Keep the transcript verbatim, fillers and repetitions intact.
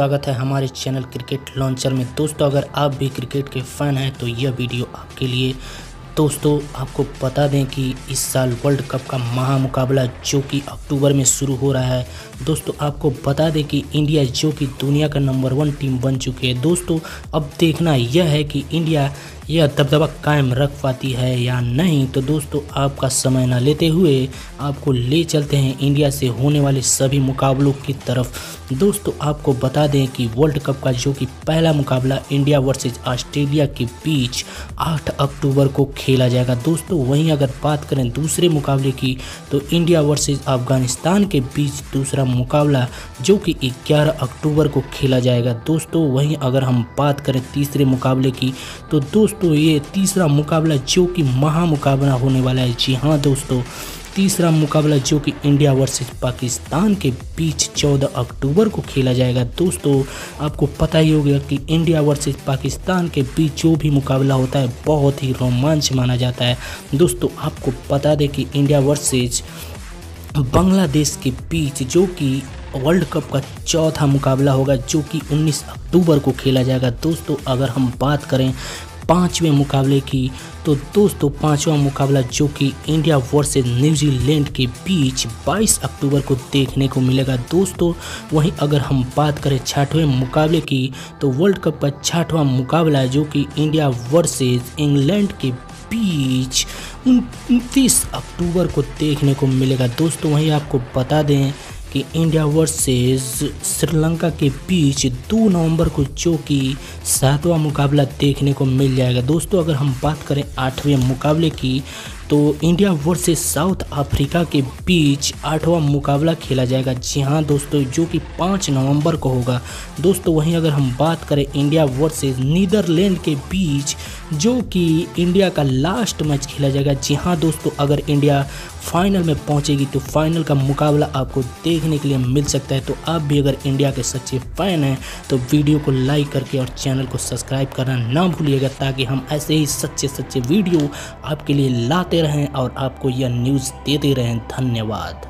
स्वागत है हमारे चैनल क्रिकेट लॉन्चर में। दोस्तों अगर आप भी क्रिकेट के फ़ैन हैं तो यह वीडियो आपके लिए। दोस्तों आपको बता दें कि इस साल वर्ल्ड कप का महामुकाबला जो कि अक्टूबर में शुरू हो रहा है। दोस्तों आपको बता दें कि इंडिया जो कि दुनिया का नंबर वन टीम बन चुकी है। दोस्तों अब देखना यह है कि इंडिया यह दबदबा कायम रख पाती है या नहीं। तो दोस्तों आपका समय न लेते हुए आपको ले चलते हैं इंडिया से होने वाले सभी मुकाबलों की तरफ। दोस्तों आपको बता दें कि वर्ल्ड कप का जो कि पहला मुकाबला इंडिया वर्सेज ऑस्ट्रेलिया के बीच आठ अक्टूबर को खेला जाएगा। दोस्तों वहीं अगर बात करें दूसरे मुकाबले की तो इंडिया वर्सेस अफगानिस्तान के बीच दूसरा मुकाबला जो कि ग्यारह अक्टूबर को खेला जाएगा। दोस्तों वहीं अगर हम बात करें तीसरे मुकाबले की तो दोस्तों ये तीसरा मुकाबला जो कि महामुकाबला होने वाला है। जी हाँ दोस्तों, तीसरा मुकाबला जो कि इंडिया वर्सेस पाकिस्तान के बीच चौदह अक्टूबर को खेला जाएगा। दोस्तों आपको पता ही होगा कि इंडिया वर्सेस पाकिस्तान के बीच जो भी मुकाबला होता है बहुत ही रोमांच माना जाता है। दोस्तों आपको बता दें कि इंडिया वर्सेस बांग्लादेश के बीच जो कि वर्ल्ड कप का चौथा मुकाबला होगा जो कि उन्नीस अक्टूबर को खेला जाएगा। दोस्तों अगर हम बात करें पाँचवें मुकाबले की तो दोस्तों पाँचवा मुकाबला जो कि इंडिया वर्सेस न्यूजीलैंड के बीच बाईस अक्टूबर को देखने को मिलेगा। दोस्तों वहीं अगर हम बात करें छठवें मुकाबले की तो वर्ल्ड कप का छठवां मुकाबला जो कि इंडिया वर्सेस इंग्लैंड के बीच उनतीस अक्टूबर को देखने को मिलेगा। दोस्तों वहीं आपको बता दें कि इंडिया वर्सेस श्रीलंका के बीच दो नवंबर को जो कि सातवां मुकाबला देखने को मिल जाएगा। दोस्तों अगर हम बात करें आठवें मुकाबले की तो इंडिया वर्सेस साउथ अफ्रीका के बीच आठवां मुकाबला खेला जाएगा। जी हाँ दोस्तों, जो कि पाँच नवंबर को होगा। दोस्तों वहीं अगर हम बात करें इंडिया वर्सेस नीदरलैंड के बीच जो कि इंडिया का लास्ट मैच खेला जाएगा। जी हाँ दोस्तों, अगर इंडिया फाइनल में पहुंचेगी तो फाइनल का मुकाबला आपको देखने के लिए मिल सकता है। तो आप भी अगर इंडिया के सच्चे फ़ैन हैं तो वीडियो को लाइक करके और चैनल को सब्सक्राइब करना ना भूलिएगा ताकि हम ऐसे ही सच्चे सच्चे वीडियो आपके लिए लाते रहें और आपको यह न्यूज़ देते रहें। धन्यवाद।